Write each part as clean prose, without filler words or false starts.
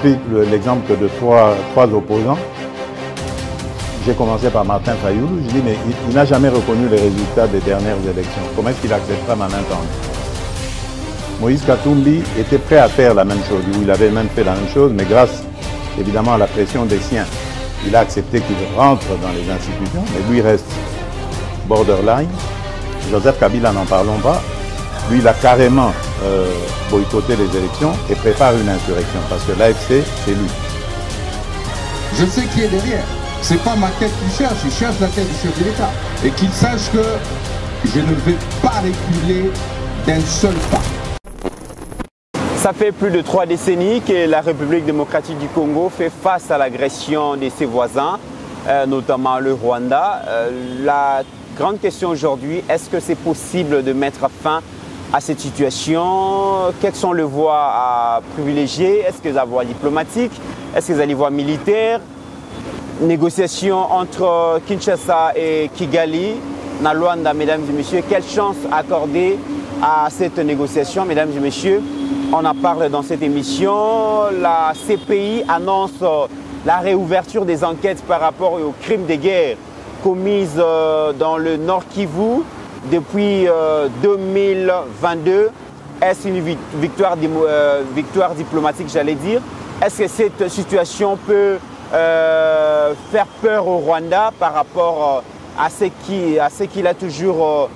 pris l'exemple de trois opposants. J'ai commencé par Martin Fayulu. Je dis, mais il n'a jamais reconnu les résultats des dernières élections. Comment est-ce qu'il acceptera ma main tendue? Moïse Katumbi était prêt à faire la même chose. Il avait même fait la même chose, mais grâce évidemment à la pression des siens, il a accepté qu'il rentre dans les institutions, mais lui reste borderline. Joseph Kabila, n'en parlons pas. Lui, il a carrément boycotté les élections et prépare une insurrection, parce que l'AFC, c'est lui. Je sais qui est derrière. C'est pas ma tête qui cherche, il cherche la tête du chef de l'État. Et qu'il sache que je ne vais pas reculer d'un seul pas. Ça fait plus de 3 décennies que la République démocratique du Congo fait face à l'agression de ses voisins, notamment le Rwanda. La grande question aujourd'hui, est-ce que c'est possible de mettre fin à cette situation? Quelles sont les voies à privilégier? Est-ce que c'est la voie diplomatique? Est-ce que c'est la voie militaire? Négociations entre Kinshasa et Kigali, na Luanda, mesdames et messieurs. Quelle chance accorder à cette négociation, mesdames et messieurs? On en parle dans cette émission. La CPI annonce la réouverture des enquêtes par rapport aux crimes de guerre commises dans le Nord-Kivu depuis 2022. Est-ce une victoire diplomatique, j'allais dire? Est-ce que cette situation peut faire peur au Rwanda par rapport à ce qu'il a toujours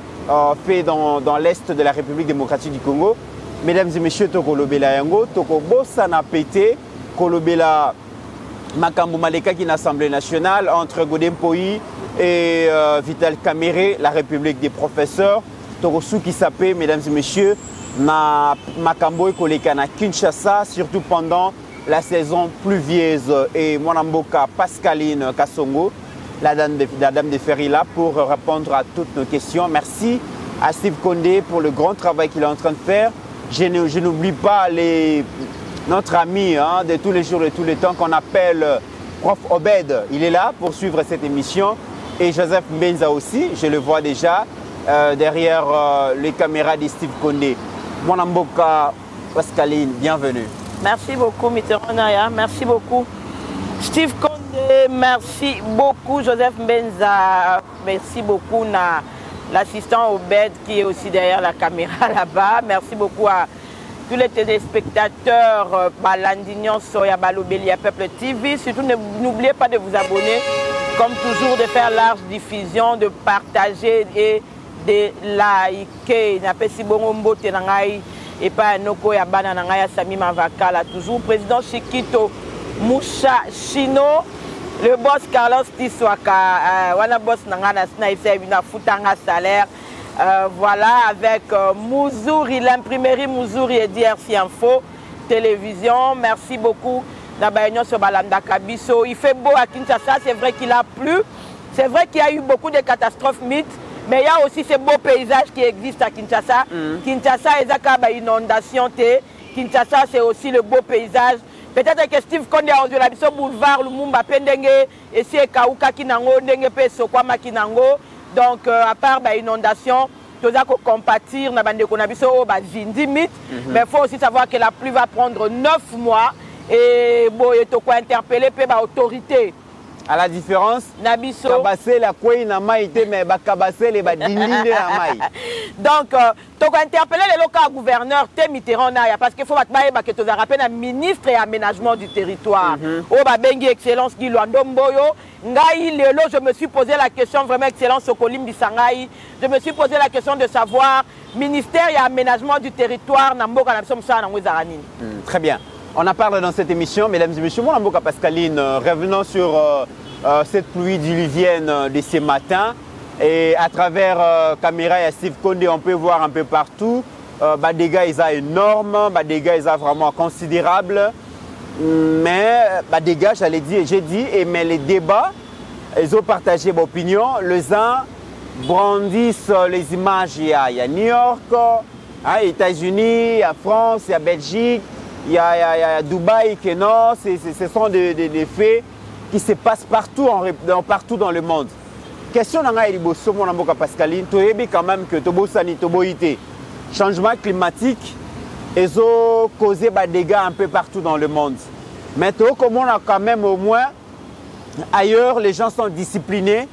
fait dans l'Est de la République démocratique du Congo? Mesdames et messieurs, Tokolobela Yango, Tokobosana Pété, Kolobela Makambo Maleka qui est l'Assemblée nationale, entre Godempoy et Vital Kamerhe, la République des professeurs, Torosu qui s'appelle, mesdames et messieurs, Makambo et Koleka na Kinshasa, surtout pendant la saison pluvieuse. Et Mwanamboka Pascaline Kasongo, la dame de Ferry là pour répondre à toutes nos questions. Merci à Steve Kondé pour le grand travail qu'il est en train de faire. Je n'oublie pas notre ami de tous les jours, de tous les temps, qu'on appelle Prof Obed. Il est là pour suivre cette émission. Et Joseph Mbenza aussi, je le vois déjà derrière les caméras de Steve Kondé. Mwanamboka Pascaline, bienvenue. Merci beaucoup, Mitterrand. Merci beaucoup, Steve Kondé. Merci beaucoup, Joseph Mbenza. Merci beaucoup, l'assistant Obed qui est aussi derrière la caméra là-bas. Merci beaucoup à tous les téléspectateurs, Balandignon, Soya, Balobeli, à Peuple TV. Surtout, n'oubliez pas de vous abonner, comme toujours, de faire large diffusion, de partager et de liker. Napesi Borombo, Tenangai. Et pas Noko Yabana Nangaya Sami Mavaka là toujours. Président Chiquito Moucha Chino, le boss Carlos Tiswaka, Wana boss Nangana Sniper, une foutanga salaire. Voilà, avec Mouzouri, l'imprimerie Mouzouri et DRC Info, télévision. Merci beaucoup. Nabayon sur Balanda Kabiso. Il fait beau à Kinshasa, c'est vrai qu'il a plu. C'est vrai qu'il y a eu beaucoup de catastrophes mythes. Mais il y a aussi ces beaux paysages qui existent à Kinshasa. Kinshasa, il y a une inondation. Kinshasa, c'est aussi le beau paysage. Peut-être que Steve Kondé a rendu la mission boulevard, le Mumba Pendenge, et c'est Kauka Kinango, Ndengepe, Sokwama Kinango. Donc, à part l'inondation, tout ça qu'on compatir, on a une limite. Mais il faut aussi savoir que la pluie va prendre 9 mois. Et bon, il faut interpeller l'autorité. À la différence, Nabiso. La mais donc, tu as interpellé les locaux gouverneurs, tu es Mitterrand, parce qu'il faut que tu rappelles un ministre et aménagement du territoire. Oh, Bengi, Excellence, Guy Luandomboyo. Je me suis posé la question, vraiment, Excellence, Sokolim Bisangaï. Je me suis posé la question de savoir, ministère et aménagement du territoire, Namboka, Namsomsa, Namwezaranin. Très bien. On en parle dans cette émission, mesdames et messieurs. Mon Mboka Pascaline, revenons sur cette pluie diluvienne de ce matin. Et à travers Caméra et Steve Kondé, on peut voir un peu partout. Des dégâts sont énormes, des dégâts sont vraiment considérables. Mais des dégâts, j'allais dire, j'ai dit, mais les débats, ils ont partagé l'opinion. Les uns brandissent les images. Il y a New York, hein, États-Unis, à France, il y a Belgique. Il y a Dubaï, Kenos, ce sont des faits qui se passent partout dans le monde. Question nanga iliboso mon amboka Pascaline, tu sais quand même que tobosani toboité. Changement climatique, ils ont causé des dégâts un peu partout dans le monde. Mais comme on a quand même au moins, ailleurs les gens sont disciplinés,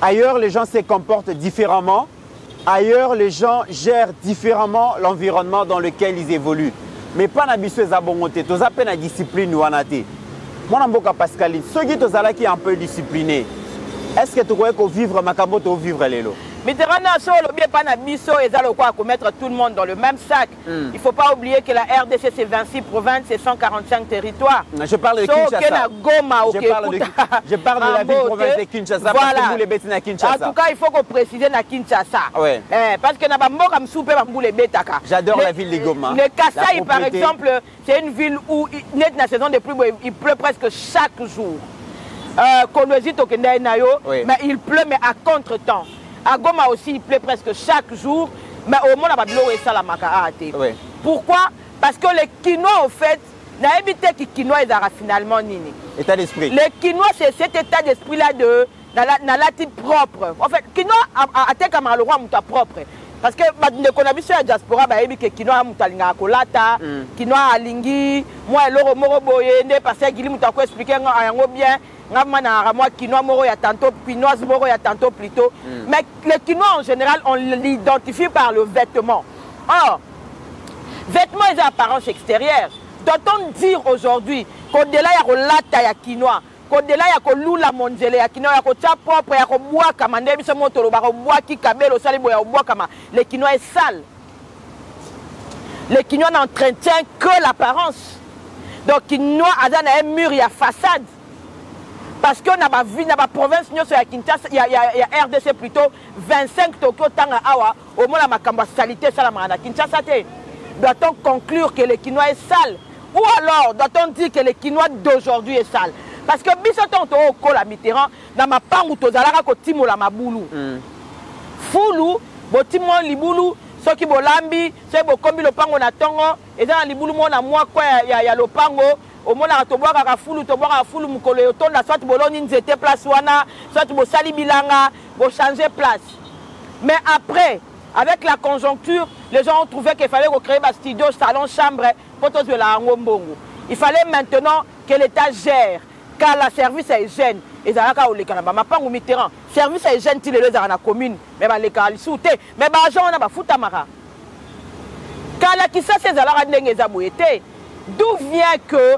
ailleurs les gens se comportent différemment, ailleurs les gens gèrent différemment l'environnement dans lequel ils évoluent. Mais pas n'abusez à bon côté, tous à peine à discipline ou à naté. Mon ami Pascaline, ceux qui sont là qui sont un peu disciplinés, est-ce que tu crois qu'on vivre Macabo, tu vivre les lots? Mais il mettre tout le monde dans le même sac. Il ne faut pas oublier que la RDC, c'est 26 provinces, c'est 145 territoires. Je parle de Kinshasa. Je parle de la ville province de Kinshasa, parce que vous les bêtes à Kinshasa. En tout cas, il faut qu'on précise à Kinshasa. Parce que j'adore la ville de Goma. Le Kasaï, par exemple, c'est une ville où, net la saison des pluies, il pleut presque chaque jour. Mais il pleut, mais à contre-temps. À Goma aussi, il pleut presque chaque jour, mais au moins, on a de ça la macarate. Pourquoi? Parce que les Kinois, au fait, n'a évité que les Kinois, ils aient finalement nini. État d'esprit. Les Kinois, c'est cet état d'esprit-là de la propre. En fait, les Kinois, à tel camarade, le roi, mouta propre. Parce que quand on a vu sur la diaspora, il y a des gens qui ont été en Kolata, qui ont été en Lingui, moi, je suis en Boende, parce que Guillaume t'a expliqué bien. Mais les Kinois en général, on l'identifie par le vêtement. Or, vêtements et apparences extérieures, doit-on dire aujourd'hui qu'au-delà il y a relata ya Kinois, qu'au-delà il y a kolula monzele ya Kinois, il y a kocha propre, il y a koboa kama, ndemi se motolo, koboa ki kabelo salibo ya koboa kama. Les Kinois est sale. Les Kinois n'entretient que l'apparence. Donc Kinois a un mur, il y a façade. Parce que dans la province, il y a RDC plutôt, 25 Tokyo, Tangawa, au moins la salité, Kinshasa. Doit-on conclure que les Kinois est sale? Ou alors doit-on dire que les Kinois d'aujourd'hui est sale? Parce que bisoton to kola Mitterrand, dans ma pangu tozalaka ko timola mabulu. Fulu, bo timon libulu, ceux qui bolambi, ceux qui kombi le pango na tongo, et dans libulu mon a moi quoi ya le pango. Au moins, on a un peu de place, on changer de place. Mais après, avec la conjoncture, les gens ont trouvé qu'il fallait recréer un studio, salon, chambre, pour tous la Ngombo. Il fallait maintenant que l'État gère, car la service est jeune. Et ça, c'est le cas. Service est jeune, il est dans la commune. Mais les gens sont foutus. Mais les gens sont foutus. Car la qui s'est fait, d'où vient que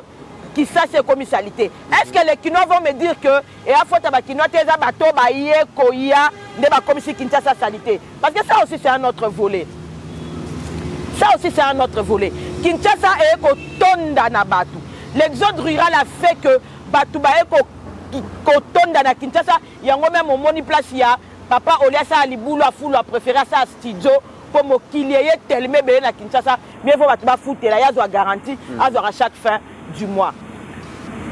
ça c'est commissalité? Est-ce que les Kinois vont me dire que et à faute à Kinois teza bato baie koya ne ba commissi Kinshasa salité? Parce que ça aussi c'est un autre volet. Ça aussi c'est un autre volet. Kinshasa est ko tonda na batu. L'exode rural a fait que batu baie ko tonda na Kinshasa, yango même moni place ya papa oliasa alibulu a fulu a préférer ça studio. Pour me qu'il y ait tellement de Kinshasa, mais il faut que je foute là, il y a garantie à chaque fin du mois.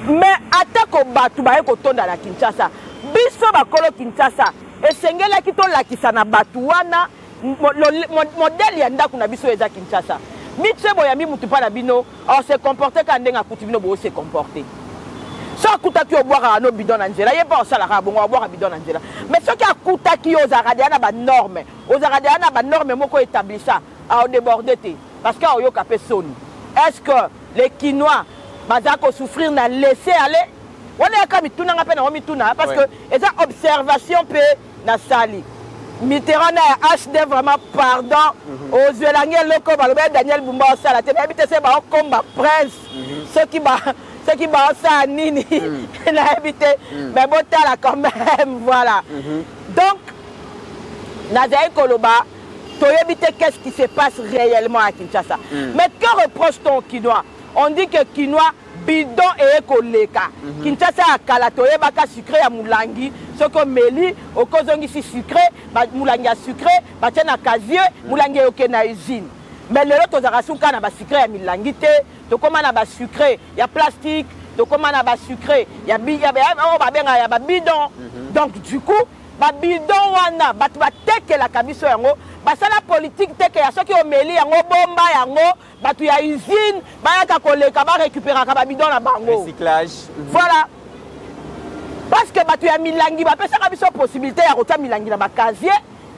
Mais attaque au bas, tout le monde est dans la Kinshasa. Biso bakolo Kinshasa, et c'est là qui tourne la Kisana Batouana, modèle yanda qu'on a biso eza Kinshasa. Mitse boyami mutupa na bino, on se comporter quand on a coutumé de se comporter. Ceux qui ont boire à nos bidons Angela, il n'y a pas ça la rabe, on va boire à bidon Angela. Mais ceux qui ont coupé aux Aradiana ba norme, aux Aradiana ba norme, moko établi ça, à déborder parce que au Yokapé sonne. Est-ce que les Kinois, bazako souffrir, n'a laissé aller? On est comme tout n'a pas mis tout n'a parce que les observations pe na sali. Mitterrand a acheté vraiment pardon aux Zélangais locaux, Daniel Bumba au Salat. Mais habitez c'est pas comme ma prince, ceux qui qui va ça nini la habité mais bon là quand même voilà donc Nazaï Koloba tu habites qu'est-ce qui se passe réellement à Kinshasa mais que reproche-t-on Kinois? On dit que Kinois bidon et koleka Kinshasa akala to yebaka sucré ya mulangi soko meli okozongi si sucré ba mulangi a sucré ba tiena kazie mulangi oké na usine. Mais les autres azarasuka na ba sucré ya milangi te to comment na ba sucré il y a plastique to comment na ba sucré il y a on ba benga ya ba bidon donc du coup ba bidon wana ba teke la kabiso yango ba sala politique teke ya soki o meli yango bomba yango ba tu ya usine ba ka koleka ba récupérer ka ba bidon na bango recyclage voilà parce que ba tu ya milangi ba pesa ka biso possibilité ya rota milangi na ba casier.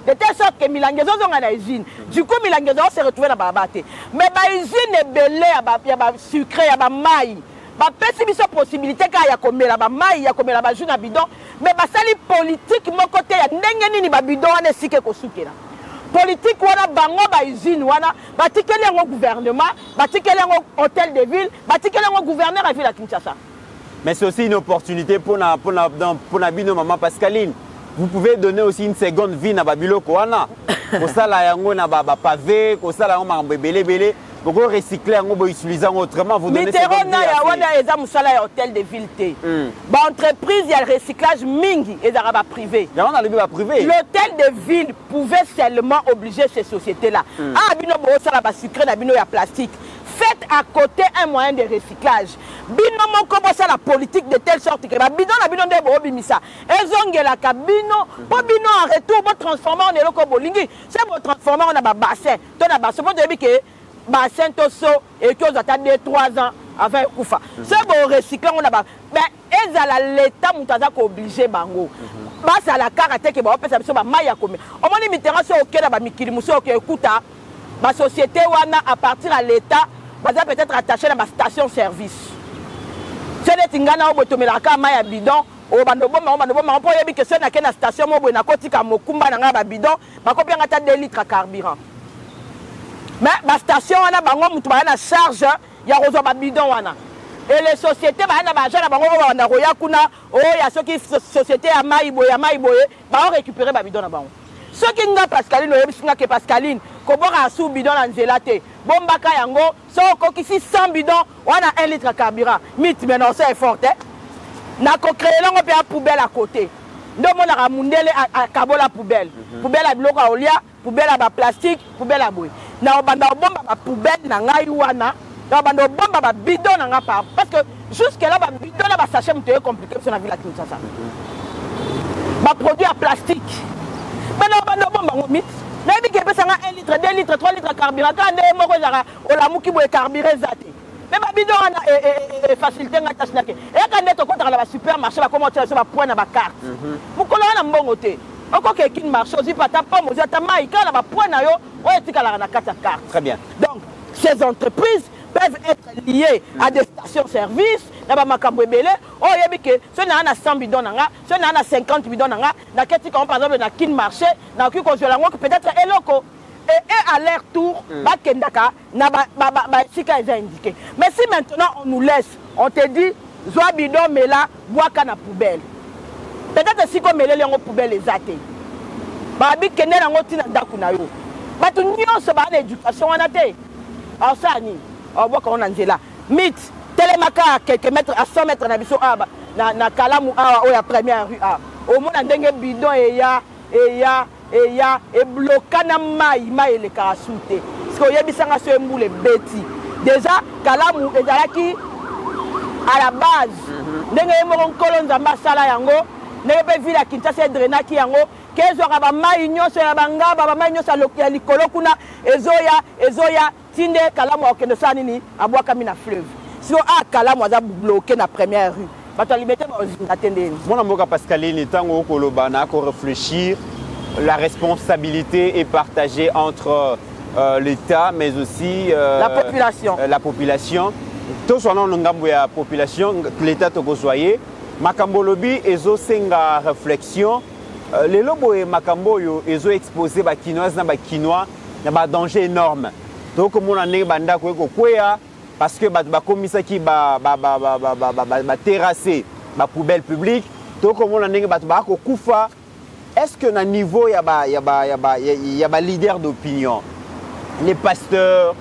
De telle sorte que Milangezo sont à l'usine. Du coup, Milangezo s'est retrouvé dans la bataille. Mais l'usine est belle, il y a sucré, il y a maï. bapesi biso possibilité ka ya komela ba mai ya komela ba juna bidon mais basali politique mon côté ya ndenge nini ba bidon wana sike ko sukela politique wana bango ba usine wana batikele ngo gouvernement batikele ngo hôtel de ville batikele ngo gouverneur à ville à Kinshasa. Mais c'est aussi une opportunité pour na bino maman Pascaline. Vous pouvez donner aussi une seconde vie à Babilo Koana. Pour ça la yango na ba pavé, pour ça la on ma belebele. Pour recycler, on peut utiliser autrement. Vous donnez ça. Mitterrand a hôtel de ville. Entreprise, il y a le recyclage mingi et d'arabes privé. L'hôtel de ville pouvait seulement obliger ces sociétés-là. Ah, bino ça la sucre, bino ya plastique. Faites à côté un moyen de recyclage. Bino mon commence la politique de telle sorte que bino la bino de bobimisa. Et zongela kabino, bobino en retour, vous transformez en élo kobolingi. C'est vous transformez en un bassin. Ton bassin, vous devez que bassin tosso et que vous attendez 3 ans avant Koufa. C'est bon recyclage on a mais ils à l'état mutaza ko obligé bango. Bas à la caractère que ba opesa biso ba maya comme. On moni Mitterrand so OK na ba mikili muso OK écouta. Ba société wana à partir à l'état va peut-être attaché à ma station service. C'est les tingana au tomelaka maya bidon au bandoboma on peut y que c'est na kena station mobo na kotika mokumba na ba bidon ba combien ata 2 litres à carburant. Mais la station, on a une charge, il y a des bidons. Et les sociétés, on a récupéré les bidons. Ceux qui ont Pascaline, on a que Pascaline, on a sous bidon dans Zélate. Bon, on a 100 bidons, on a 1 litre de carburant. Mythe, mais non, c'est fort. On a créé une poubelle à côté. Donc, on a mis la poubelle. Poubelle à bloc à olia, poubelle à plastique, poubelle à boue. Na banda bomba ba poubelle na ngai wana na banda bomba ba bidon na nga pa parce que jusque là ba bidon là ba sachet mtoyé compliqué sur la ville à Kinshasa ba produit à plastique mais na banda bomba ngomit na bi ke pesa nga 1 litre 2 litres 3 litres carburant quand ndé moko zaka olamuki boy carburé zate mais ba bidon na facilité nga tache na ke et quand ndé to kontra la ba supermarché ba comment tu as ba point na ba carte mukolo na mbongo te encore quelqu'un marche aussi pas ta pomme aussi ta maïka là ba point na yo. Très bien. Donc, ces entreprises peuvent être liées à des stations-service. Si on a 100 bidons, si on a 50 bidons, par exemple, on a qu'un marché, on a qu'un conjoint, peut-être un loco. Et à leur tour, ils ont indiqué. Mais si maintenant on nous laisse, on te dit, zoa bidon, mais là, bois qu'à la poubelle. Peut-être si on met les poubelles, les athées. Mais tout le l'éducation en athée. Alors ça, on voit qu'on en est là. Mythe, télémaca à quelques mètres, à 100 mètres, na Kalamou A ou la première rue A. Au moins, on a un bidon et bloqué na maï le karasouté. Parce qu'on y a des moules bêtis. Déjà, Kalamou est à la base. On a un colon dans la salle yango. On a vu la Kinshasa drainage qui yango. Qu'est-ce qu'on a mal ignoré sur la banga, baba ignoré sur le colocuna, ezoya, tinde, kalamu au Kenyaani ni, aboua kamina fleuve. Si on a kalamu, on a bloqué la première rue. Maintenant, liberté, on attendait. Mon amour, Pascaline, tant au Kolobana, qu'on réfléchir, la responsabilité est partagée entre l'État, mais aussi la population. La population. Tout cela, on a la population, l'État toko soyez. Makambolobi, ezo senga réflexion. Les lobos et Macamboyo, ils ont exposé les Kinoises dans les Kinois à un danger énorme. Donc, on a des bandes parce que les commissaires qui ont terrassé les poubelles publiques, donc on a des bandes. Est-ce que dans le niveau, il y a des leaders d'opinion? Les pasteurs,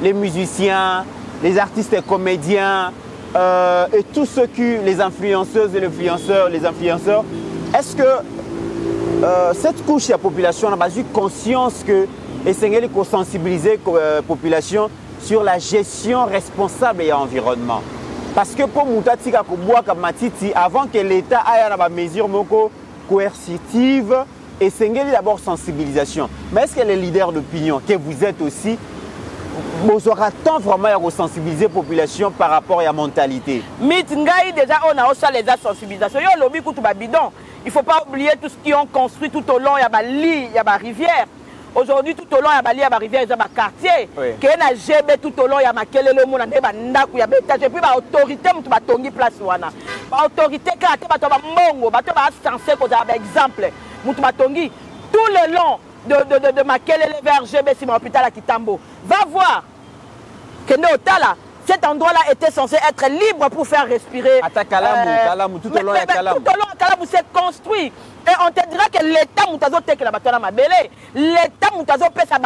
les musiciens, les artistes et comédiens, et tous ceux qui, les influenceuses et les influenceurs, est-ce que cette couche de la population a eu conscience que Essengeli a sensibilisé la population sur la gestion responsable de l'environnement? Parce que pour Moutatika Kobouaka Matiti, avant que l'État aille à la mesure coercitive, Essengeli d'abord sensibilisation. Mais est-ce que les leaders d'opinion, que vous êtes aussi, vous aurez tant vraiment à sensibiliser la population par rapport à la mentalité? Mais déjà, on a aussi les sensibilisations. Il ne faut pas oublier tout ce qu'ils ont construit tout au long. Il y a des lits, il y a des rivières. Aujourd'hui, tout au long, il y a des rivières, il y a des quartiers. Il y a des GB tout au long, il y a des monde, il y a des étages. Et puis, il y a des autorités qui ont mis en place. Les autorités qui ont mis en place, censé qu'on a des exemples. Tout le long de Makelele vers GB, si mon hôpital à Kitambo, va voir que Notala, cet endroit-là était censé être libre pour faire respirer. Tout au long, Kalamou s'est construit. Et on te dira que l'État moutazo te que la batoana mabele. L'État moutazo peut sa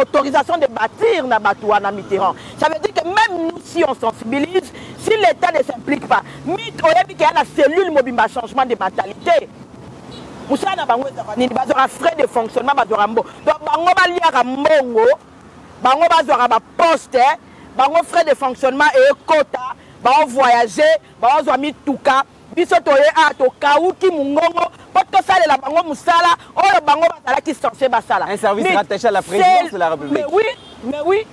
autorisation de bâtir na batouana Mitterrand. Ça veut dire que même nous, si on sensibilise, si l'État ne s'implique pas, mythe oyebi qu'il y a la cellule mobimba changement de mentalité. Moussa na bango bazora frais de fonctionnement bazora mbo. Donc bango baliara mbongo, bango bazora ba poste, bango frais de fonctionnement et quota, bango voyager, bango zoami touka. Un service rattaché à la présidence de la République. Mais oui,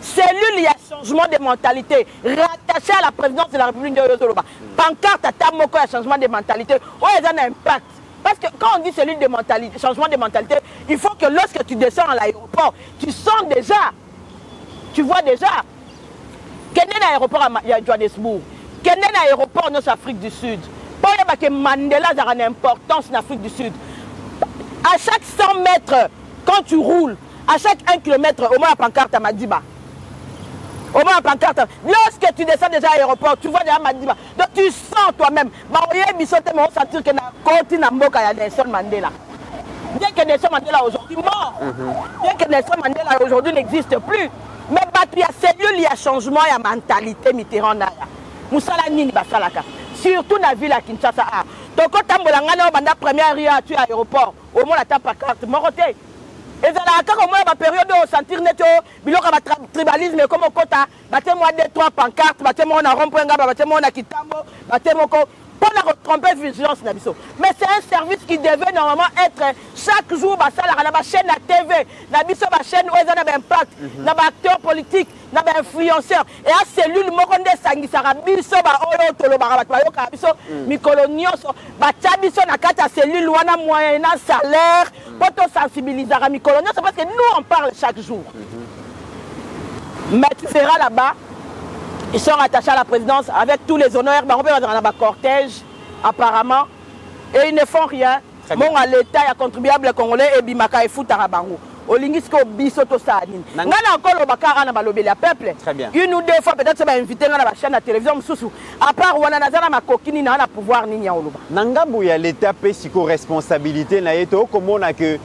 cellule, il y a changement de mentalité. Rattaché à la présidence de la République de Yozoloba. Pancarte à Tamoko, il y a changement de mentalité. Oh, il y a un impact. Parce que quand on dit cellule de mentalité, changement de mentalité, il faut que lorsque tu descends à l'aéroport, tu sens déjà, tu vois déjà, quel est l'aéroport à Johannesburg? Quel est l'aéroport en Afrique du Sud? Parce que Mandela a une importance en Afrique du Sud. À chaque 100 mètres, quand tu roules, à chaque 1 km, au moins la pancarte à Madiba. Au moins la pancarte. Lorsque tu descends déjà à l'aéroport, tu vois déjà Madiba. Donc tu sens toi-même. Je sentir que la Nelson Mandela. Bien que Nelson Mandela aujourd'hui mort, bien que Nelson Mandela aujourd'hui n'existe plus, mais il y a cellule, il y a changement, il y a mentalité Mitterrand. Moussala Nini Basalaka. Surtout dans la ville à Kinshasa. Donc, quand tu as la première ria à l'aéroport, au moins tu as pas carte, moroté. Et dans la période où on sentir netto, il y a un tribalisme comme au quota, battez-moi des trois pancartes, battez-moi on a Romprenga, battez-moi on a Kitambo, battez-moi on a trompé vigilance. Mais c'est un service qui devait normalement être chaque jour dans la chaîne à TV, dans la chaîne où ils ont un impact, dans l'acteur politique. Il y a des influenceurs. Et à cellule, il y a des gens qui parce que nous, on parle chaque jour. Mais tu seras là-bas, ils sont rattachés à la présidence avec tous les honneurs. On va dans un cortège, apparemment. Et ils ne font rien. Bon, à l'État, il y a contribuable congolais et Bimaka et Foutarabango. Très bien. Une ou deux fois peut-être ça va inviter dans la chaîne à télévision à part on a ma coquine na pouvoir ni nyauloba nangambu ya l'état pe siko responsabilité na yeto comme on a que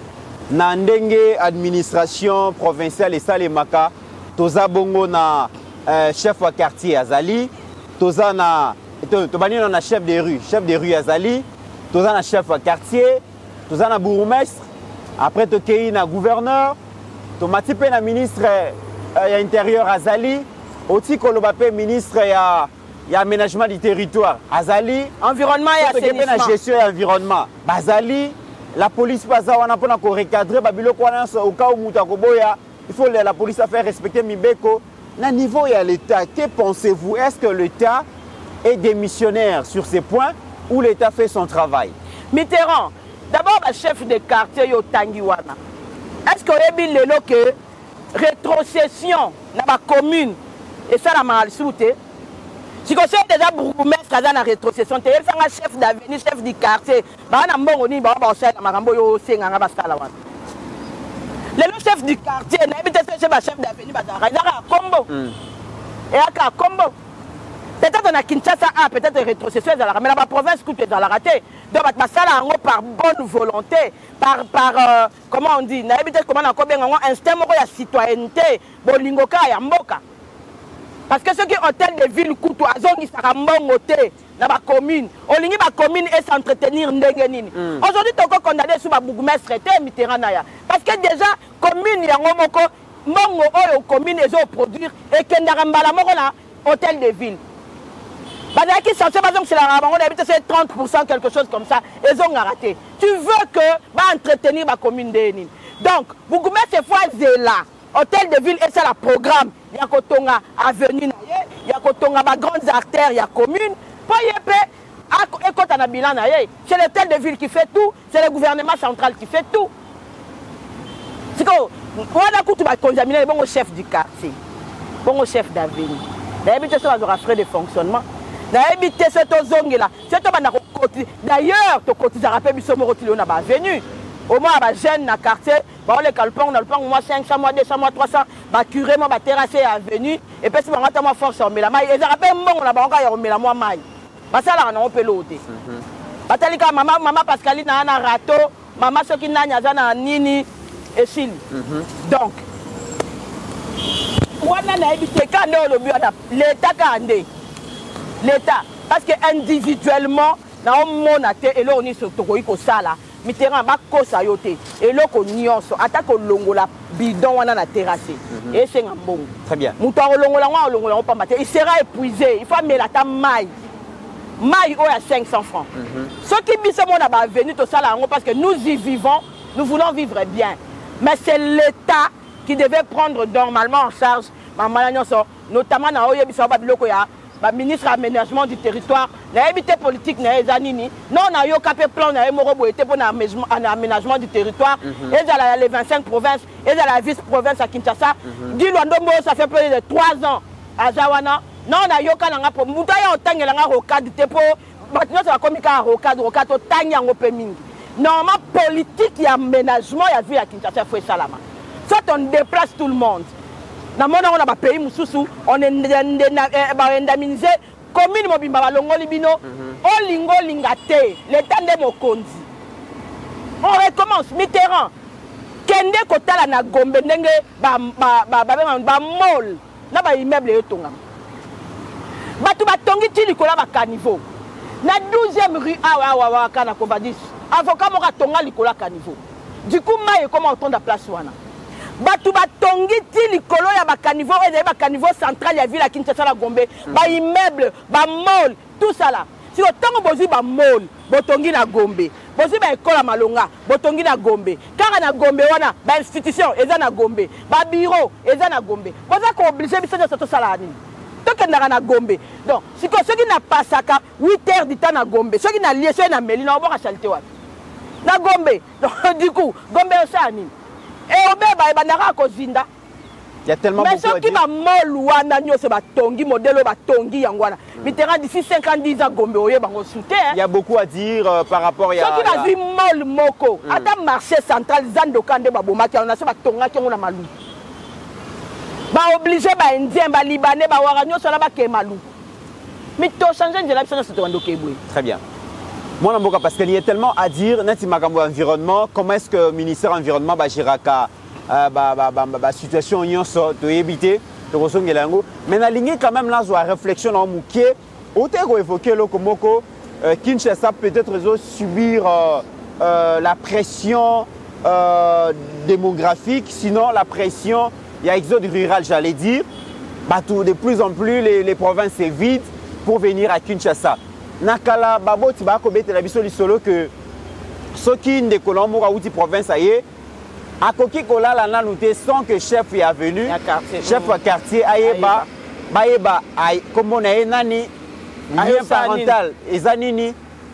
na ndenge administration provinciale et salemaka toza bongo na chef wa quartier azali toza na to bani na chef de rue azali toza na chef wa quartier toza na bourgmestre. Après, tu es un gouverneur, tu es un ministre de l'Intérieur, Azali, tu es un ministre de l'aménagement du territoire, Azali, environnement et assainissement. Tu es un gestion et environnement, Azali, la police pour recadrer, au cas où il faut la police à faire respecter Mibeko. Au niveau de l'État, que pensez-vous? Est-ce que l'État est démissionnaire sur ces points ou l'État fait son travail? Mitterrand. D'abord, le chef de quartier au Tangiwana. Est-ce que le rétrocession dans la commune et ça la mal souté? Si on sait déjà bourgmestre dans la rétrocession, tu es un chef d'avenir, chef du quartier. Le chef du quartier, chef d'avenir, il a un combo. Il a un combo. Peut-être on a Kinshasa, peut-être rétrocession, mais la province coûte dans la ratée. Donc, ça par bonne volonté, par comment on dit, instinct de citoyenneté, bolingoka et mboka. Parce que ceux qui ont des villes couteaux, ils sont montés dans la commune. On ligne la commune et s'entretenir. Aujourd'hui, tu es condamné sous la bourgmestre et Mitterrand. Parce que déjà, commune, il y a des communes qui ont produire et qui ont hôtel de ville. Qui sont censés on habite 30% quelque chose comme ça, ils ont raté. Tu veux que entretenir ma commune de Hénin. Donc, vous commencez à faire là, hôtel de ville et ça le programme. Il y a Kotonga avenue, il y a Kotonga grandes artères, il y a commune. C'est l'hôtel de ville qui fait tout, c'est le gouvernement central qui fait tout. condamné le chef du quartier, le chef d'avenue. Frais de fonctionnement. D'ailleurs, tu cotises à rappel, venu. Au moins, les jeunes dans le quartier, les calpons, moi 500, moi 200, moi 300, les curés, les terrassés à venir. Et puis, ils ont force à me la maille. Ils ont rappelé mon là-bas, ils ont mis la maille. Parce que là, on peut l'autre. Parce que maman Pascaline a un râteau, maman Soki n'a un nini et Chine. Donc, on a évité quand l'État a l'État. Parce que individuellement, on a été et là, on est sur ça là. Mitterrand va cosayoter et là qu'on nyonso attaque au longola bidon on a terrassé et c'est un bon très bien moutar au longola on pas mater il sera épuisé il faut mettre la maille maille à 500 francs ceux qui bisent mon a venu tout ça là parce que nous y vivons nous voulons vivre bien mais c'est l'État qui devait prendre normalement en charge maman nyonso notamment na oye biso ba biloko ya le ministre aménagement du territoire, l'habité politique n'a pas animé. Non, on a eu un plan, on a eu un aménagement du territoire. Et les 25 provinces, et la vice-province à Kinshasa. Du Luanda, ça fait plus de 3 ans à Jawana. Non, on a eu un plan. Nous avons un cadre. Maintenant, ça va comme un normalement, politique et aménagement, il y a vu à Kinshasa, il faut salama. Soit on déplace tout le monde. Dans mon on a pays mususu, on est indemnisé, commune mobimba longolibino, on lingolingate, l'état de Mokondi. On recommence, Mitterrand. Kende kotala na Gombe ndenge ba mol, na ba immeuble yotonga. Batu batongi ti likola ba caniveau. Na 12e rue awa kana Kobadis. Avocat mora tonga likola caniveau. Du coup maye comment on tombe à place wana. Batu batongi ti likolo ya bakanivo et bakanivo central ya ville à Kinshasa la Gombe ba immeuble ba mall tout ça là si otango bozi ba mall botongi na Gombe bozi ba école malonga botongi na Gombe car na Gombe wana ba institution eza na Gombe ba bureau eza na Gombe boza ko obligé biso nyoso to sala ni to kendaka na Gombe donc si ko soki na pasaka 8h du temps na Gombe soki na lié soki na melina oboka chalite wa na Gombe donc du coup Gombe ça ni et Obed va kozinda. Il y a tellement de choses. Mais ceux qui m'a molouana, c'est Batongi, modèle Batongi, Yanguana. Mitterrand d'ici 50 ans, Gombe, on soutient. Il y a beaucoup à dire par rapport à. Ceux qui m'a vu mol moko, à ta marché central, Zando Kande, Baboma, qui en a ce Batonga, qui en a malou. Bah obligé, bah Indien, bah Libanais, bah Waranyo, cela va qu'est malou. Mais tu as changé de l'action, c'est Rando Kéboué. Très bien. Moi, parce qu'il y a tellement à dire, environnement, comment est-ce que le ministère de l'Environnement va gérer la situation de éviter de ressentir les gens. Mais il y a quand même la réflexion dans le cas où on évoquait le Komoko, Kinshasa peut-être subir la pression démographique, sinon la pression, il y a exode rural, j'allais dire. De plus en plus, les provinces sont vides pour venir à Kinshasa. Nakala babo tibako bete la biso lisolo que soki ndekolombo ka uti province aye akoki kola la na luté sans que chef y a venu chef quartier ayeba bayeba ay comme na nani lien parental ezanini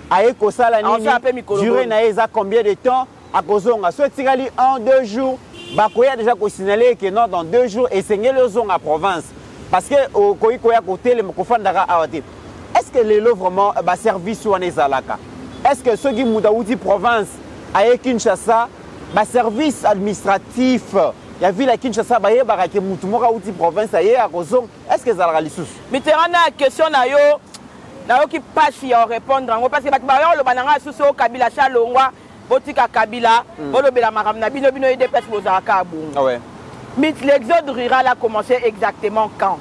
aye ko sala nini durée na eza combien de temps akozonga so tikali 1-2 jours bakoya déjà ko signaler que non dans 2 jours essengé le zone à province parce que au koiko ya côté le mokofandaka awati. Est-ce que les lots vraiment service ou en Ezalaka? Est-ce que ceux qui Moudaouti province à Kinshasa, service administratif, il y a ville à Kinshasa, Baraki Moudaouti province à Kozong, est-ce que ça a l'issue? Mais tu as une question qui passe à répondre parce que le banana sous ce Kabila Chalonga, Botika Kabila, Bolobela Maramna, Binobino et Dépêche Mozaka. Mais l'exode rural a commencé exactement quand?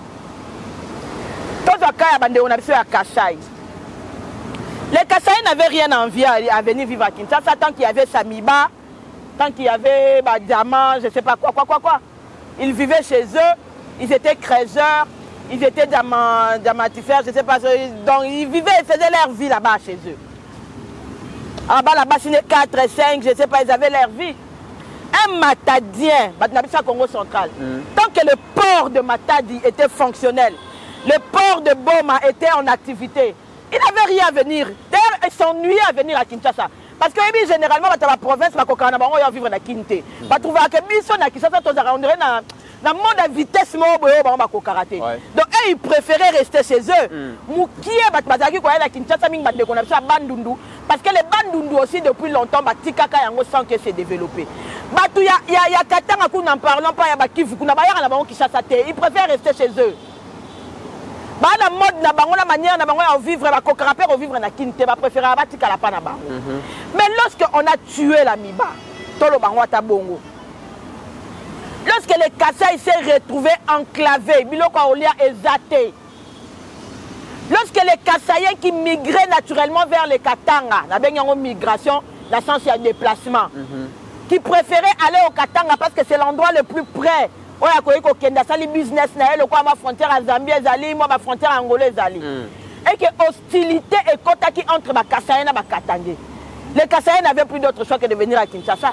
Les Kasaï n'avaient rien à envier à venir vivre à Kinshasa tant qu'il y avait Samiba, tant qu'il y avait Diamant, je ne sais pas quoi. Ils vivaient chez eux, ils étaient creuseurs, ils étaient diamantifères, je ne sais pas. Donc ils vivaient, ils faisaient leur vie là-bas chez eux. Là-bas, c'est 4 et 5, je ne sais pas, ils avaient leur vie. Un matadien, Congo central, tant que le port de Matadi était fonctionnel, le port de Boma était en activité. Il n'avait rien à venir. D'ailleurs, ils s'ennuyaient à venir à Kinshasa. Parce que généralement, dans la province, on vivre dans Kinté. On trouve que dans le monde à vitesse, donc, ils préféraient rester chez eux. Parce que les Bandundu aussi, depuis longtemps, sans que c'est développé. Il y a Katanga, nous n'en parlons pas, ils préfèrent rester chez eux. La mode, la manière de vivre, la cocarapère, on vivre, on préfère la batika la panaba. Mais lorsqu'on a tué la Miba, Tolo Bangwata Bongo, lorsque les Kasaï s'est retrouvé enclavé, Biloko Aolia est zaté, lorsque les Kasaïens qui migraient naturellement vers les Katanga, la une migration, la sens il déplacement, qui préféraient aller au Katanga parce que c'est l'endroit le plus près. On a connu qu'au Kenya, ça les business n'aient le quoi ma frontière à Zambie zali, moi ma frontière angolaise zali. Et que hostilité et quota qui entre ma Kasaïen et ma Katangé. Les Kasaïens n'avaient plus d'autre choix que de venir à Kinshasa,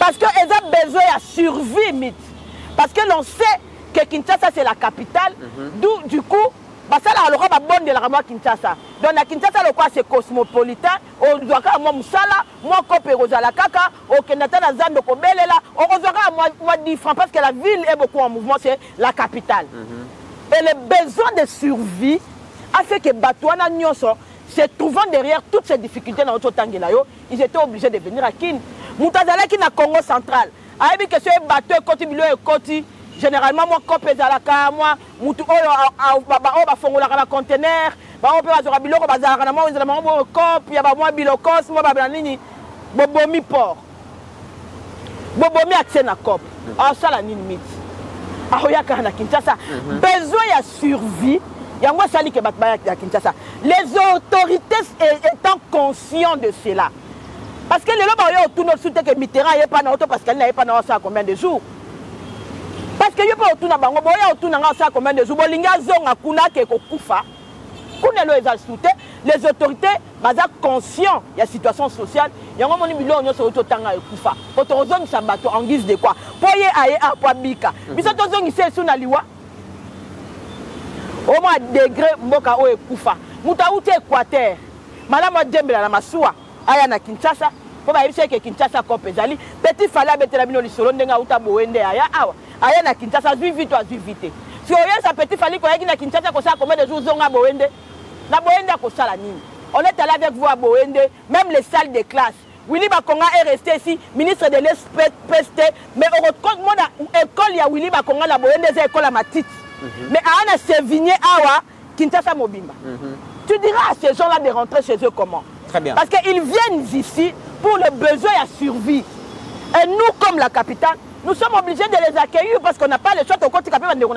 parce que ils ont besoin à survie mythe. Parce que l'on sait que Kinshasa c'est la capitale, d'où du coup, bah ça là alors on va bonne de la ramoi Kinshasa. Donc à Kinshasa le quoi c'est cosmopolitain. On doit qu'à moi musala, moi copé rosala kaka, au Kenya la zone de Kobele là. On doit qu'à moi 10 francs parce que la ville est beaucoup en mouvement, c'est la capitale. Et le besoin de survie a fait que Batouana Nyoso, se trouvant derrière toutes ces difficultés dans notre Tangelayo, ils étaient obligés de venir à Kin. Moutazala qui na Congo central. A vu que ce bateau côté milieu et côté généralement moi copé zalaka moi mutu oyo ba fongola ka conteneur ba on peut bazora biloko bazara na moi vraiment moi cop ya ba moi bilokos moi ba nini bobomi port bobomi accès na cop a ça la limite a oya ka na Kinshasa besoin ya survie ya moi sali ke bat ba ya Kinshasa les autorités étant conscients de cela parce que les loba oyo tout notre soutien que Mitterrand est pas na auto parce qu'elle n'avait pas na ça combien de jours. Parce que je peux retourner à Bango, je retourne à ça combien de jours. Bolinga zonga kuna ke kokufa. Kunelo ezalsute, les autorités baza conscient de la situation sociale. Yango moni bilo onyo so tanga ekufa. Poto zongi sabato en guise de quoi? Poye aye a kwa bika. Biso to zongi se suna liwa. Au moins degré mboka o ekufa. Muta uti Équateur. Malama djembela la masua aya na Kinshasa. Pour que les Kinshasa soient pézali, petit fallait mettre la minute sur l'onde à Boende aya awa. Aya na Kinshasa suivi vite ou suivi vite. Si on y a petit fallait qu'on aille na Kinshasa comme ça combien de jours zonga Boende. Na Boende comme ça la nini. On est allé avec vous à Boende, même les salles de classe. Willy Bakonga est resté ici, ministre de l'Espèce, mais on retrouve mon école ya Willy Bakonga la Boende c'est école à Matite. Mais aya na Sévigné awa Kinshasa mobimba. Tu diras à ces gens-là de rentrer chez eux comment? Très bien. Parce qu'ils viennent ici pour le besoin à survie. Et nous, comme la capitale, nous sommes obligés de les accueillir parce qu'on n'a pas le choix de côté capable de nous.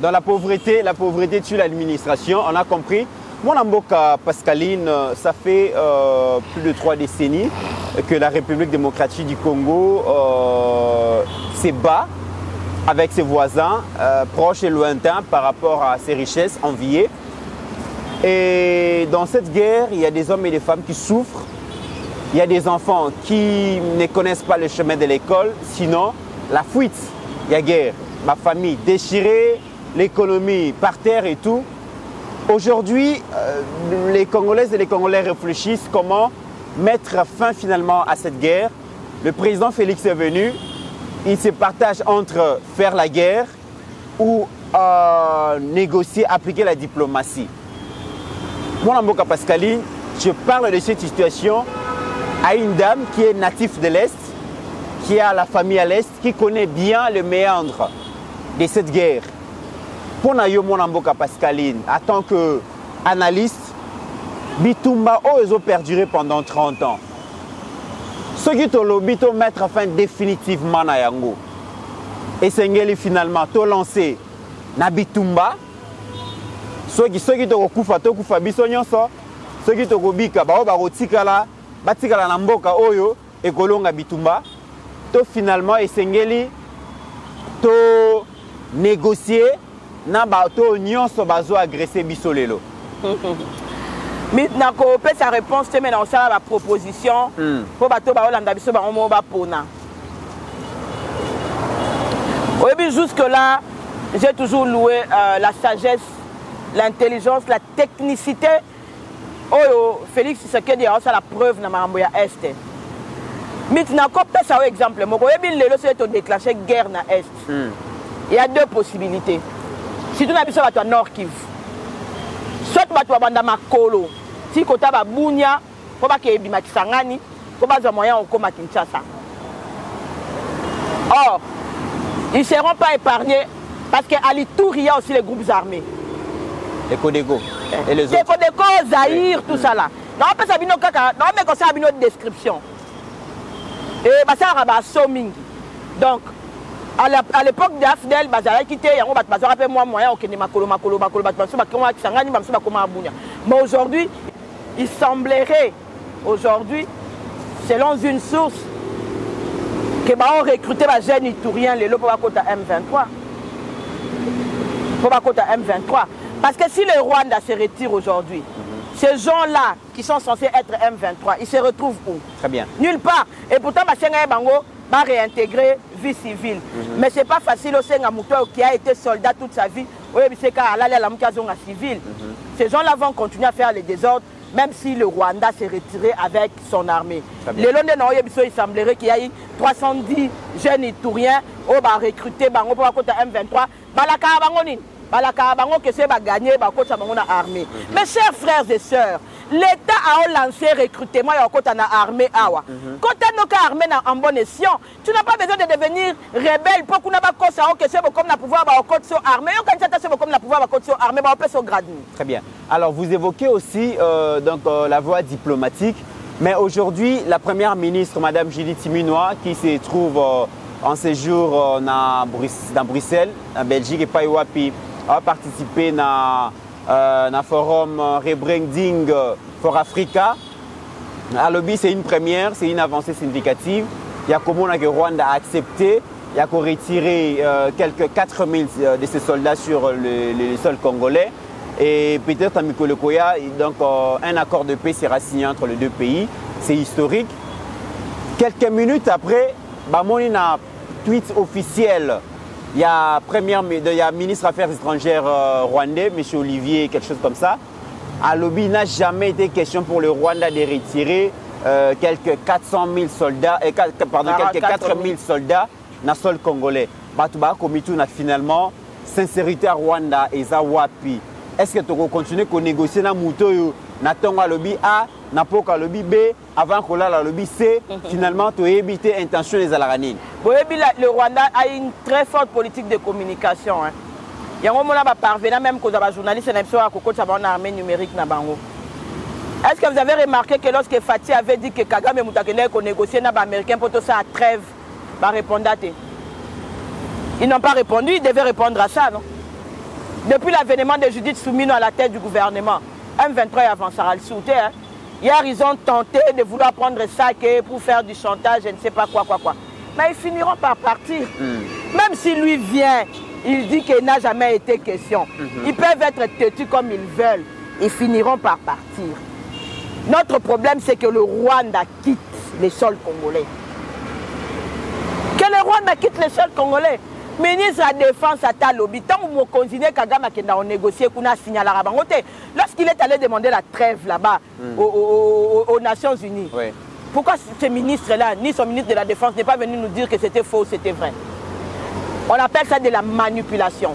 Dans la pauvreté tue l'administration, on a compris. Mon amboka Pascaline, ça fait plus de 3 décennies que la République démocratique du Congo se bat avec ses voisins proches et lointains par rapport à ses richesses enviées. Et dans cette guerre, il y a des hommes et des femmes qui souffrent. Il y a des enfants qui ne connaissent pas le chemin de l'école, sinon la fuite. Il y a guerre, ma famille déchirée, l'économie par terre et tout. Aujourd'hui, les Congolaises et les Congolais réfléchissent comment mettre fin finalement à cette guerre. Le président Félix est venu, il se partage entre faire la guerre ou négocier, appliquer la diplomatie. Mon amboka Pascaline, je parle de cette situation à une dame qui est native de l'Est, qui a la famille à l'Est, qui connaît bien le méandre de cette guerre. Pour Nayo Monamboka Pascaline, en tant qu'analyste, Bitumba Oezo perduré pendant 30 ans. Ce qui est mettre fin définitivement à Yango. Et Sengeli finalement, tout lancé na Bitumba. Ce qui est au Koufa, tout Koufa Bissonyoso, ce qui est au Bika, Barotikala. Batikala na mboka oyo ekolonga bitumba to finalement esengeli to négocier na bato nyonso bazo agresser biso lelo. Mais na ko pe sa réponse te mena osala ba proposition po bato ba olanda biso ba mo ba pona. Au début jusque là, j'ai toujours loué la sagesse, l'intelligence, la technicité Oyo Félix Tshisekedi a la preuve na marambo ya Est. Maintenant, comme ça exemple, moko yebi lelo se to déclencher guerre na Est. Il y a deux possibilités. Si tu n'as pas toi Nord-Kivu. Soit ba toi banda makolo, si kota ba bunya, ko ba ke bima kisangani, ko ba za moyen okoma Kinshasa. Or, ils ne seront pas épargnés parce qu'à l'itour, il y a aussi les groupes armés. Les Kodego et les autres. Les Kodego, Zahir, tout ça là. Non, mais ça a une autre description. Et ça a un somming. Donc, à l'époque de Afdel, Bazala quitté, il y a un moyen de faire. Mais aujourd'hui, il semblerait, aujourd'hui, selon une source, que on recruté les jeunes Itouriens pour la côte à M23. Pour la côte à M23. Parce que si le Rwanda se retire aujourd'hui, ces gens-là qui sont censés être M23, ils se retrouvent où? Très bien. Nulle part. Et pourtant, Basenga Bango va réintégrer vie civile. Mais ce n'est pas facile au Senga Mouto qui a été soldat toute sa vie. Ces gens-là vont continuer à faire les désordres, même si le Rwanda s'est retiré avec son armée. Les Londres, il semblerait qu'il y ait 310 jeunes Itouriens recrutés pour la côte à M23. Mes chers frères et sœurs, l'État a lancé recrutement et quand on a armé awa. Quand on a armé en bon escient, tu n'as pas besoin de devenir rebelle pour qu'on n'a pas comme la pouvoir armé. Comme la pouvoir armé, on peut se grader. Très bien. Alors vous évoquez aussi donc la voie diplomatique, mais aujourd'hui la première ministre, Madame Judith Suminwa, qui se trouve en séjour dans Bruxelles, en Belgique et Païwapi, a participé dans un forum Rebranding for Africa. À l'OBI, c'est une première, c'est une avancée significative. Il y a comment le Rwanda a accepté, il y a qu'on retiré quelques 4000 de ses soldats sur le sol congolais. Et peut-être à Mikolokoya, donc un accord de paix sera signé entre les deux pays. C'est historique. Quelques minutes après, il y a un tweet officiel. Il y a le ministre des Affaires étrangères rwandais, M. Olivier, quelque chose comme ça. À l'OBI, il n'a jamais été question pour le Rwanda de retirer quelques 400 000 soldats, pardon, quelques 4 000 soldats dans le sol congolais. Finalement, sincérité à Rwanda et à Wapi. Est-ce que tu continues à négocier dans Moutoyo, dans à l'OBI A, dans à l'OBI B, avant qu'on ait l'OBI C, finalement, tu as évité l'intention des Alaranines? Le Rwanda a une très forte politique de communication. Il y a un moment où parvenir même quand les journalistes ont une armée numérique. Est-ce que vous avez remarqué que lorsque Fatih avait dit que Kagame Moutakele qu'on négociait avec les Américains pour tout ça à trêve, ils n'ont pas répondu, ils devaient répondre à ça, non? Depuis l'avènement de Judith Suminwa à la tête du gouvernement, M23 avancera le soutien. Hier, ils ont tenté de vouloir prendre ça pour faire du chantage, je ne sais pas quoi. Mais ils finiront par partir. Même si lui vient, il dit qu'il n'a jamais été question. Ils peuvent être têtus comme ils veulent. Ils finiront par partir. Notre problème, c'est que le Rwanda quitte les sols congolais. Que le Rwanda quitte les sols congolais. Ministre de la Défense à Talobi, tant que mon continent Kagame a négocié, qu'on a signalé à la bangote, lorsqu'il est allé demander la trêve là-bas aux Nations Unies, pourquoi ce ministre-là, ni son ministre de la Défense, n'est pas venu nous dire que c'était faux, c'était vrai? On appelle ça de la manipulation.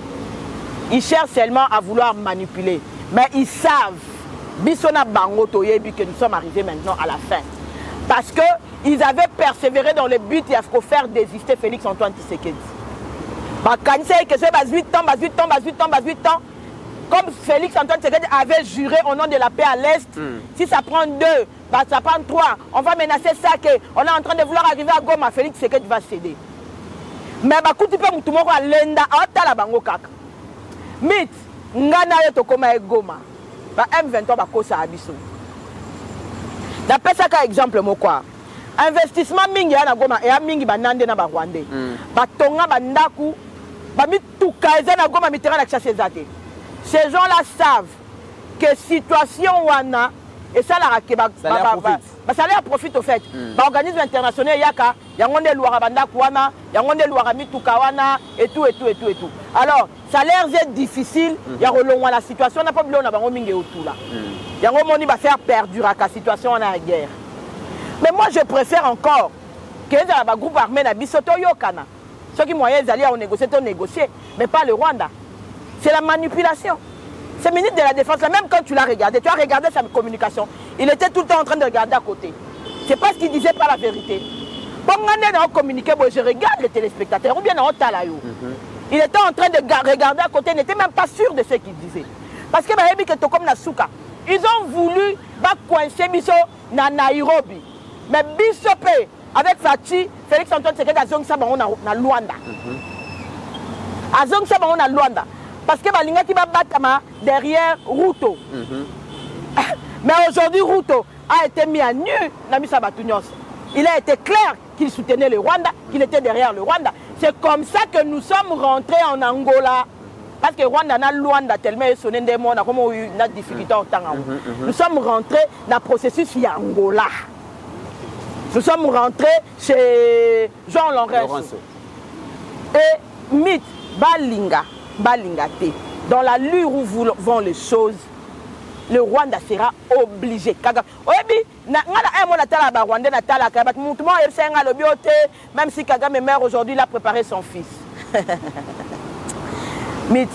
Ils cherchent seulement à vouloir manipuler. Mais ils savent, Bissona Bango Toyebi, que nous sommes arrivés maintenant à la fin. Parce qu'ils avaient persévéré dans le but de faire désister Félix-Antoine Tshisekedi. Quand comme Félix-Antoine Tshisekedi avait juré au nom de la paix à l'Est, si ça prend 2, ça prend 3, on va menacer ça, on est en train de vouloir arriver à Goma, Félix Tshisekedi va céder. Mais il y a des gens qui ont investissement mingi ya na Goma et mingi banande na Rwandais. Batonga bandaku bamitukaza na Goma mitera na chasse zate. Ces gens-là savent que situation wana et ça la ke ba ça leur profite au fait. Ba organisme international yaka yangonde luara bandaku wana, yangonde luara mituka wana et tout. Alors, ça leur est difficile ya relongwa la situation na pas bilo na bango mingi otu là. Il va faire perdurer la situation en guerre. Mais moi, je préfère encore que le groupe armé n'a pas de ceux qui moyens d'aller négocier, mais pas le Rwanda. C'est la manipulation. Ce ministre de la Défense, là, même quand tu l'as regardé, tu as regardé sa communication, il était tout le temps en train de regarder à côté. C'est pas ce qu'il disait, pas la vérité. Quand on a communiqué, je regarde les téléspectateurs, ou bien on t'a là. Il était en train de regarder à côté, il n'était même pas sûr de ce qu'il disait. Parce que ils ont voulu coincer Bisso dans Nairobi. Mais Bisso, avec Fachi, Félix-Antoine Tshisekedi, à Zong Saban, on a Luanda. À Zong Saban, on a Luanda. Parce que Balingati va battre derrière Ruto. Mais aujourd'hui, Ruto a été mis à nu dans Misabatunios. Il a été clair qu'il soutenait le Rwanda, qu'il était derrière le Rwanda. C'est comme ça que nous sommes rentrés en Angola. Parce que Rwanda n'a Luanda tellement sonné des mots, on a eu une difficulté en temps. Nous sommes rentrés dans le processus Angola. Nous sommes rentrés chez Jean Lorenzo. Et mythe, Balingate, dans la lutte où vont les choses, le Rwanda sera obligé. Même si Kagame meurt aujourd'hui, il a préparé son fils. Mais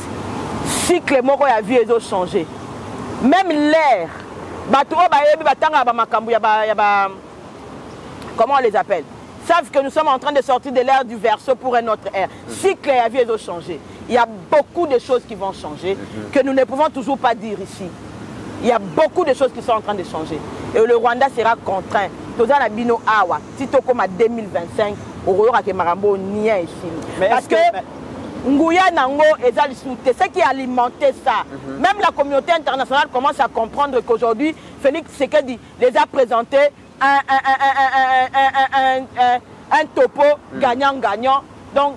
si Clément a vu les autres changer, même l'air, comment on les appelle, savent que nous sommes en train de sortir de l'ère du Verseau pour un autre ère. Si Clément a vu les autres changer, il y a beaucoup de choses qui vont changer, que nous ne pouvons toujours pas dire ici. Il y a beaucoup de choses qui sont en train de changer. Et le Rwanda sera contraint. Tozana Bino Awa, Tito Koma 2025, Aurora Kemarambo Nia ici. Parce que Nguya Nango et Zalisouté, c'est qui a alimenté ça. Même la communauté internationale commence à comprendre qu'aujourd'hui, Félix Tshisekedi les a présentés un topo gagnant-gagnant. Donc,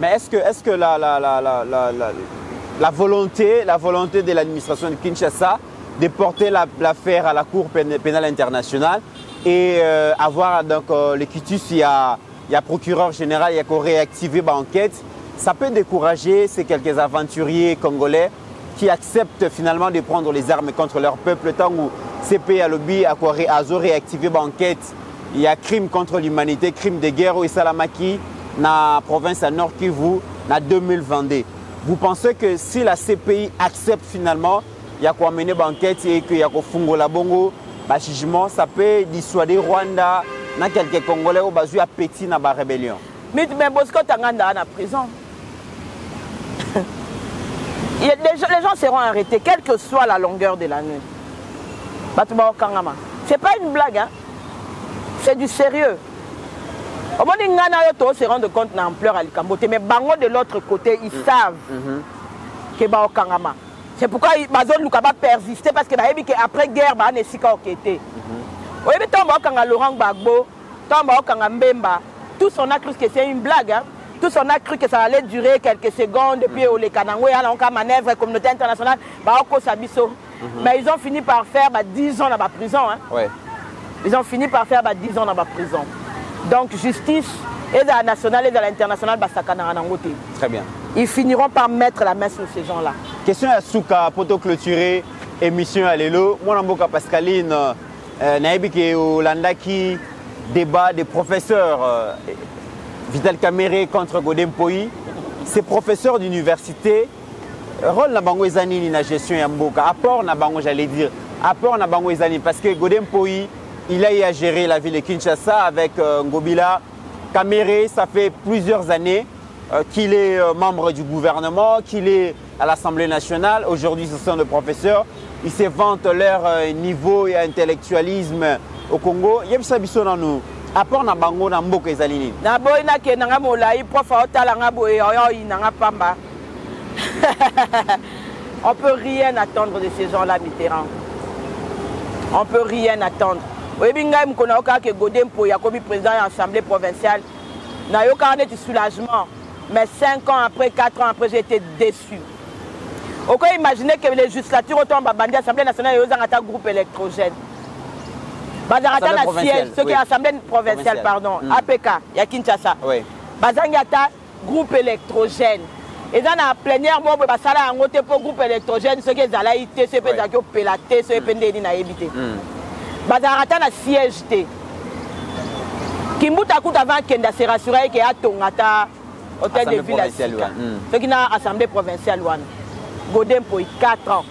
mais est-ce que la volonté de l'administration de Kinshasa de porter l'affaire à la Cour pénale internationale et avoir donc le quitus, il y a procureur général, il y a qu'on réactiver l'enquête, ça peut décourager ces quelques aventuriers congolais qui acceptent finalement de prendre les armes contre leur peuple tant où CPI à lobby à qu'on réactiver l'enquête. Il y a crime contre l'humanité, crime de guerre au Salamaki, dans la province à Nord-Kivu, en 2022. Vous pensez que si la CPI accepte finalement, il y a quoi mener banquette et qu'il y a quoi fungola bongo, bah jugement, ça peut dissuader Rwanda, dans quelques Congolais au basu appétit dans la rébellion. Mais Bosco Tanganda en prison. Les gens seront arrêtés, quelle que soit la longueur de la nuit. C'est pas une blague, hein. C'est du sérieux. Au moment où se rendre compte de l'ampleur à l'Ikambote, mais Bango de l'autre côté, ils savent que Bao Kangama. C'est pourquoi Bazon Lukaba persiste parce que après guerre, bah ne sika okété. Au début, Tamba Okanga Laurent Gbagbo, Tamba Okanga Mbemba, tous on a cru que c'est une blague, hein. Tous on a cru que ça allait durer quelques secondes, puis les Kanangwe allaient encore manœuvrer communauté internationale, bah Oko Sabiso. Mais ils ont fini par faire 10 ans dans la prison. Hein. Ouais. Ils ont fini par faire 10 ans dans la prison. Donc justice, et à la nationale et à l'international, très bien. Ils finiront par mettre la main sur ces gens-là. Question à Souka, pour clôturer émission à l'élo. Moi, je suis Pascaline, Naïbiki Hollanda qui débat des professeurs Vital Kamerhe contre Godempoy. Ces professeurs d'université, rôle na bango ezani ni na gestion ya mboka. Apport na bango, j'allais dire. Apport na bango ezani parce que Godempoy, il a eu à gérer la ville de Kinshasa avec Ngobila Kamerhe. Ça fait plusieurs années qu'il est membre du gouvernement, qu'il est à l'Assemblée nationale. Aujourd'hui, ce sont des professeurs. Ils se vantent leur niveau et intellectualisme au Congo. Il y a des gens dans nous. Apport na bango na mboka ezalini. Na boy na ke nanga molai prof otalanga boy oyo nanga pamba. On peut rien attendre de ces gens-là, Mitterrand. On peut rien attendre. Oui, binga m'konaoka que Godempo ya komi président de l'Assemblée provinciale. Na yo ka net soulagement, mais 5 ans après, 4 ans après, j'ai été déçu. On peut imaginer que les législatures autant babandi l'Assemblée nationale et ozangata groupe électrogène. Bazangata na siège, ce qui est Assemblée provinciale pardon, APK, ya Kinshasa. Oui. Bazangata groupe électrogène. Et dans la plénière, moi, ça a un groupe électrogène, ceux qui ont la IT, ceux qui ont pélaté, ceux qui ont évité. Bazaratan a siégé. Kimbuta Kout avant qu'il se rassuré qu'il y a Tongata, hôtel de ville à Sika. Ceux qui ont l'Assemblée provinciale, Godempoy, 4 ans.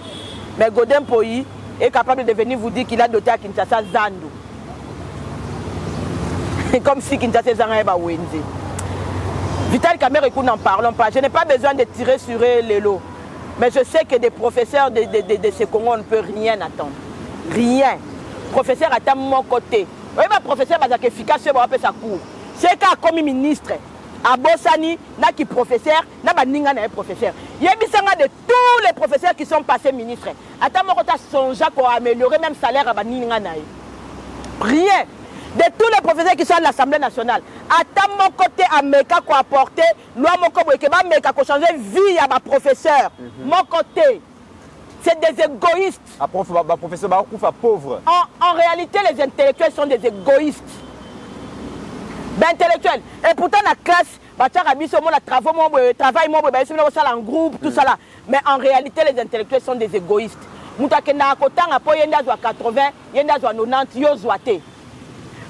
Mais Godempoy est capable de venir vous dire qu'il a doté à Kinshasa Zandou. C'est comme si Kinshasa Zandou est Wendy. Vital Kamerhe, n'en parlons pas. Je n'ai pas besoin de tirer sur les lots. Mais je sais que des professeurs de ce Congo, on ne peut rien attendre. Rien. Professeur attend mon côté. Oui, ma professeur, parce que efficace, je vais appeler sa cour. C'est qu'à comme ministre, à Bossani, n'a qui professeur, n'a pas ninga n'a professeur. Il y a de tous les professeurs qui sont passés ministres. Attends mon côté, songe à améliorer même salaire à ninga n'a. Rien. De tous les professeurs qui sont à l'Assemblée nationale, à mon côté, à Meka qu'on apporter, loi mon côté, Meka qu'on changer vie à ma professeur. Mon côté, c'est des égoïstes. À prof, ma professeur, ma prof, pauvre. En réalité, les intellectuels sont des égoïstes. Ben intellectuels. Et pourtant, la classe, travail, en groupe, tout ça là. Mais en réalité, les intellectuels sont des égoïstes. Moutakenda Akotang, après, il y a 80, il y a 90, il y a 90.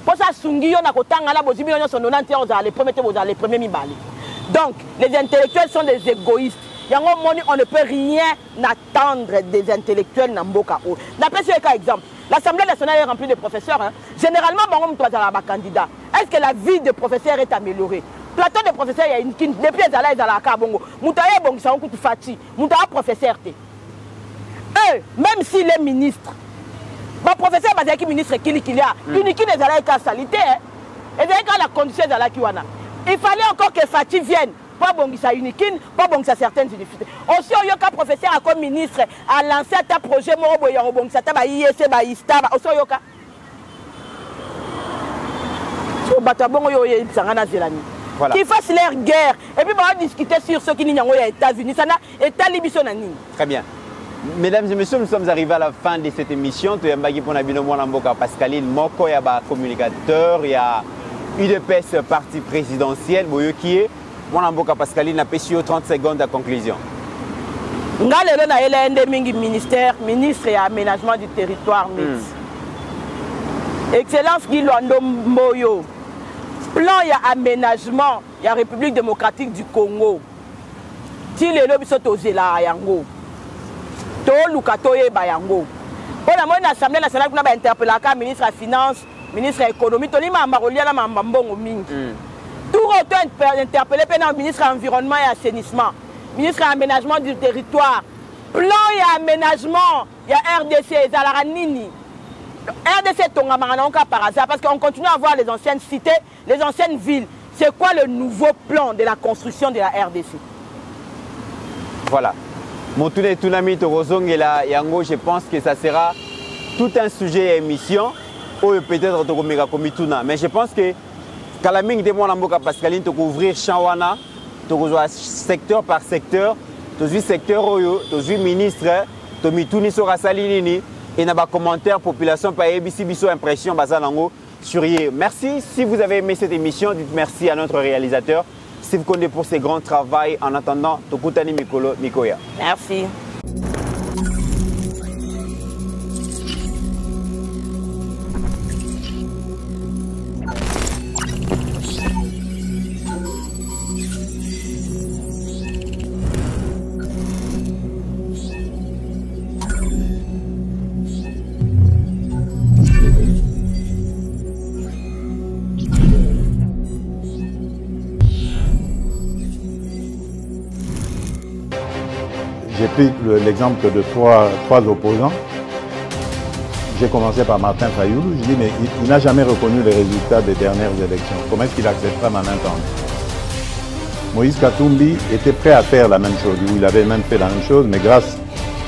Pour ça, donc, les intellectuels sont des égoïstes. On ne peut rien attendre des intellectuels dans Mbokao. D'après ce cas exemple, l'Assemblée nationale est remplie de professeurs. Hein. Généralement, on a un candidat. Est-ce que la vie des professeurs est améliorée? Plateau de professeurs, il y a une quinte. Depuis, il y a la Kabongo. Moutaya Bongsa, on coûte fati. Moutaya professeur. Eux, même s'il est ministre, mon professeur Bazaki ministre qu'il y a, unique des allaient qu'à salité, et quand la condition des allaient kiwana. Il fallait encore que Fatih vienne, pas bon ça unique, pas bon ça certaines difficultés. Aussi on y a qu'un professeur à comme ministre à lancer un projet moroboya au bon ça taba IEC ba ISTA ba aussi on y a qu'un. Sur Batabongo yo y a na zelani. Qu'ils fassent leur guerre et puis on va discuter sur ce qui n'y a pas aux États-Unis. Ça n'a État libisonani. Très bien. Mesdames et messieurs, nous sommes arrivés à la fin de cette émission. Tout yambaki pona binomo na mboka Pascaline Moko ya ba communicateur ya UDPS parti présidentiel boyokié. Mona mboka Pascaline na pesi yo 30 secondes à conclusion. Nga lelo na ele ndé mingi ministère ministre ya aménagement du territoire mix. Excellence Guy Luando Mboyo. Plan ya aménagement ya République démocratique du Congo. Ti lelo biso tozela yango. Lukatoye Bayango. On a mon assemblée nationale qui a interpellé le ministre de la Finance, ministre de l'Économie, Tolima Maroliana Mambambongo Ming. Tout autant interpellé pendant le ministre de l'Environnement et Assainissement, ministre de l'Aménagement du Territoire, Plan et Aménagement, il y a RDC, Zalaranini. RDC Tongamaralanka par hasard, parce qu'on continue à voir les anciennes cités, les anciennes villes. C'est quoi le nouveau plan de la construction de la RDC? Voilà. Mon tour de Tunami Torozong et la Yango, je pense que ça sera tout un sujet à émission, ou peut-être Togoméga Komituna. Mais je pense que Kalaming de Monamboka Pascaline, tu couvrir Chawana, tu couvrir secteur par secteur, tu suis secteur Oyo, tu suis ministre, tu mitouni sur Salinini, et n'a pas commentaire, population, par ABC, biso impression, basalango, sur Yé. Merci. Si vous avez aimé cette émission, dites merci à notre réalisateur. Steve Kondé pour ses grands travaux. En attendant, Tokutani Mikolo Mikoya. Merci. L'exemple de trois opposants, j'ai commencé par Martin Fayulu, je dis mais il n'a jamais reconnu les résultats des dernières élections, comment est-ce qu'il acceptera ma main tendue? Moïse Katumbi était prêt à faire la même chose, il avait même fait la même chose, mais grâce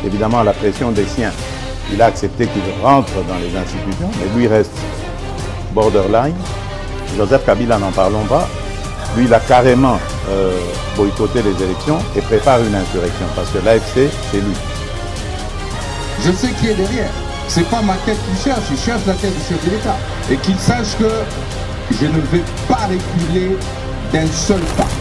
évidemment à la pression des siens, il a accepté qu'il rentre dans les institutions, mais lui reste borderline. Joseph Kabila, n'en parlons pas, lui il a carrément boycotter les élections et prépare une insurrection parce que l'AFC c'est lui. Je sais qui est derrière, c'est pas ma tête qui cherche, il cherche la tête du chef de l'État et qu'il sache que je ne vais pas reculer d'un seul pas.